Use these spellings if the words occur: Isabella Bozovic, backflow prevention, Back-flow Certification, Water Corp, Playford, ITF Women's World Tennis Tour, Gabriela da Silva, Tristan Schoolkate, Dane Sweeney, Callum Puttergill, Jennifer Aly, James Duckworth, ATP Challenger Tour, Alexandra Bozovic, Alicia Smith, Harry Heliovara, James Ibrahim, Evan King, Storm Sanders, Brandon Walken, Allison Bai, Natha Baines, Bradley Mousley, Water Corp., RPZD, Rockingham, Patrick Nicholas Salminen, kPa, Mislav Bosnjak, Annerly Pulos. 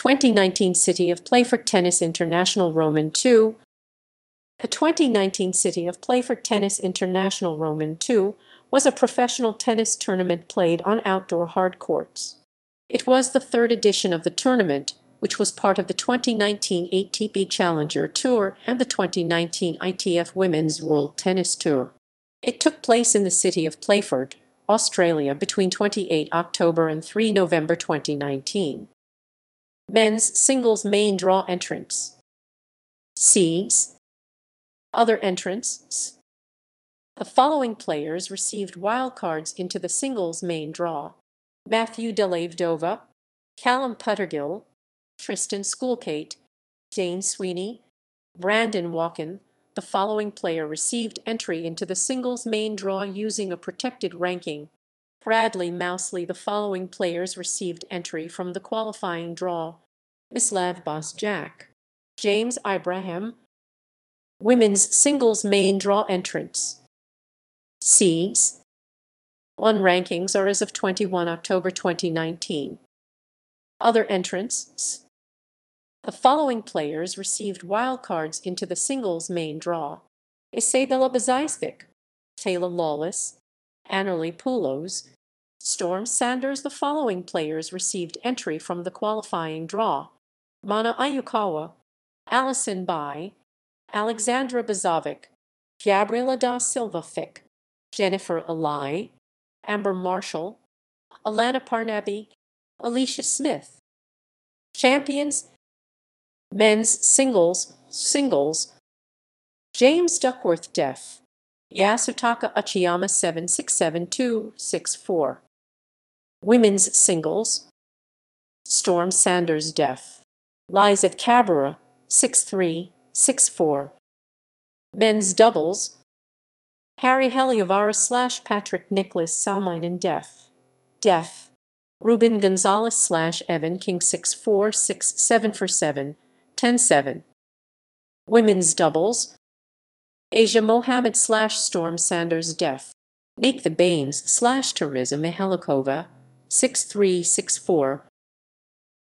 2019 City of Playford Tennis International Roman II. The 2019 City of Playford Tennis International Roman II was a professional tennis tournament played on outdoor hard courts. It was the third edition of the tournament, which was part of the 2019 ATP Challenger Tour and the 2019 ITF Women's World Tennis Tour. It took place in the city of Playford, Australia, between 28 October and 3 November 2019. Men's singles main draw entrants. Seeds. Other entrants. The following players received wildcards into the singles main draw: Matthew Dellavedova, Callum Puttergill, Tristan Schoolkate, Dane Sweeney, Brandon Walken. The following player received entry into the singles main draw using a protected ranking: Bradley Mousley. The following players received entry from the qualifying draw: Mislav Bosnjak, James Ibrahim. Women's singles main draw entrants. Seeds. On rankings are as of 21 October 2019. Other entrants. The following players received wildcards into the singles main draw: Isabella Bozovic, Taylor Lawless, Annerly Pulos, Storm Sanders. The following players received entry from the qualifying draw: Mana Ayukawa, Allison Bai, Alexandra Bozovic, Gabriela da Silva, Jennifer Aly, Amber Marshall, Alana Parnaby, Alicia Smith. Champions. Men's singles. James Duckworth, Def. Yasutaka Achiyama, 7-6, 7-2, 6-4. Women's singles. Storm Sanders, Def. Lizeth Cabrera, 6-3. 6-4. Men's doubles. Harry Heliovara / Patrick Nicholas Salminen, Def. Ruben Gonzalez / Evan King, 6-4, 6-7 for 7, 10-7. Women's doubles. Asia Mohammed / Storm Sanders, Def. Natha Baines / Terezia Mihalikova, 6-3, 6-4,